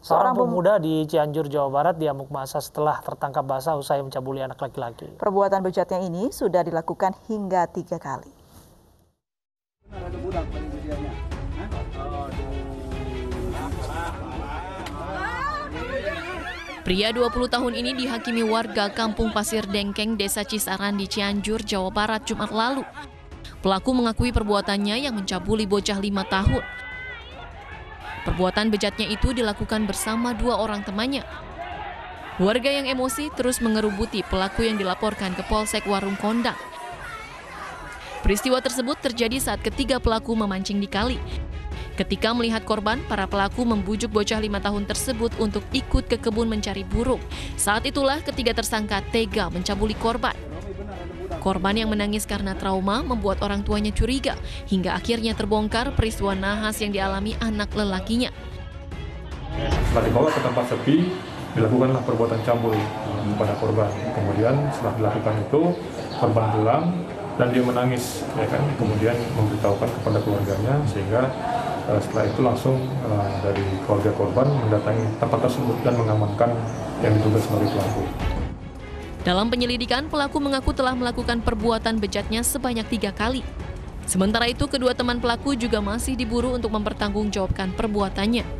Seorang pemuda di Cianjur, Jawa Barat diamuk massa setelah tertangkap basah usai mencabuli anak laki-laki. Perbuatan bejatnya ini sudah dilakukan hingga 3 kali. Pria 20 tahun ini dihakimi warga Kampung Pasir Dengkeng, Desa Cisaran di Cianjur, Jawa Barat Jumat lalu. Pelaku mengakui perbuatannya yang mencabuli bocah 5 tahun. Perbuatan bejatnya itu dilakukan bersama 2 orang temannya. Warga yang emosi terus mengerubuti pelaku yang dilaporkan ke Polsek Warung Kondang. Peristiwa tersebut terjadi saat ketiga pelaku memancing di kali. Ketika melihat korban, para pelaku membujuk bocah 5 tahun tersebut untuk ikut ke kebun mencari burung. Saat itulah ketiga tersangka tega mencabuli korban. Korban yang menangis karena trauma membuat orang tuanya curiga, hingga akhirnya terbongkar peristiwa nahas yang dialami anak lelakinya. Setelah dibawa ke tempat sepi, dilakukanlah perbuatan cambul kepada korban. Kemudian setelah dilakukan itu, korban hilang dan dia menangis, ya kan? Kemudian memberitahukan kepada keluarganya, sehingga setelah itu langsung dari keluarga korban mendatangi tempat tersebut dan mengamankan yang diduga sebagai pelaku. Dalam penyelidikan, pelaku mengaku telah melakukan perbuatan bejatnya sebanyak 3 kali. Sementara itu, kedua teman pelaku juga masih diburu untuk mempertanggungjawabkan perbuatannya.